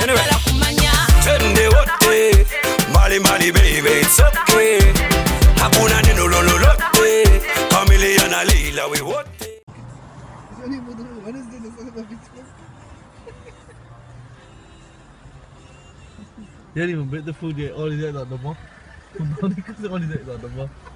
Anyway, turn the what day, Mali Mali baby, it's okay. Hakuna neno lolote, familia na lila we what day. What is this? You don't even bit the food yet. All is that the mom. All is that the mom.